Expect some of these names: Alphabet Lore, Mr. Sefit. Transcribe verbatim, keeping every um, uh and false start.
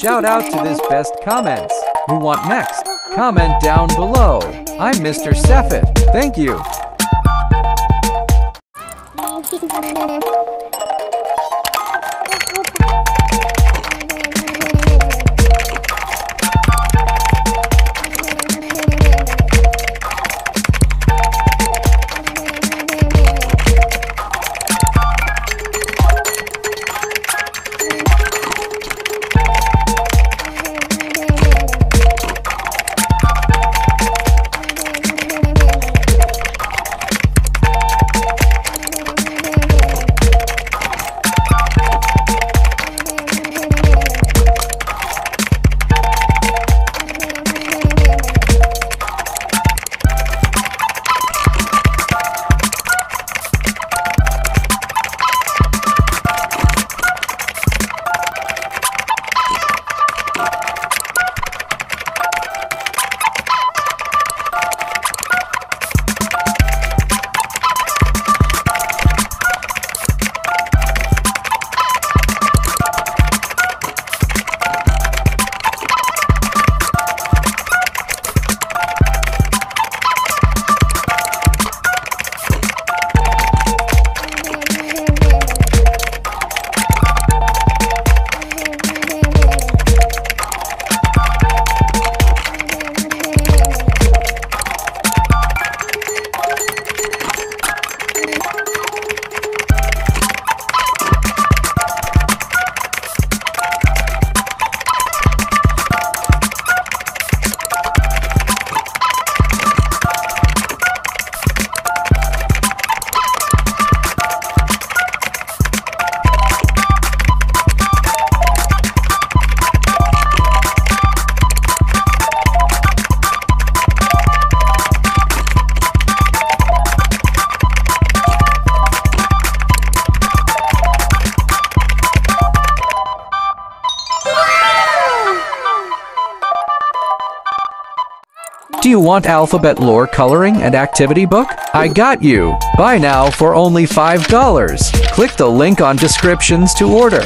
Shout out to this best comments. Who want next? Comment down below. I'm Mister Sefit. Thank you. Do you want alphabet lore coloring and activity book? I got you! Buy now for only five dollars. Click the link on descriptions to order.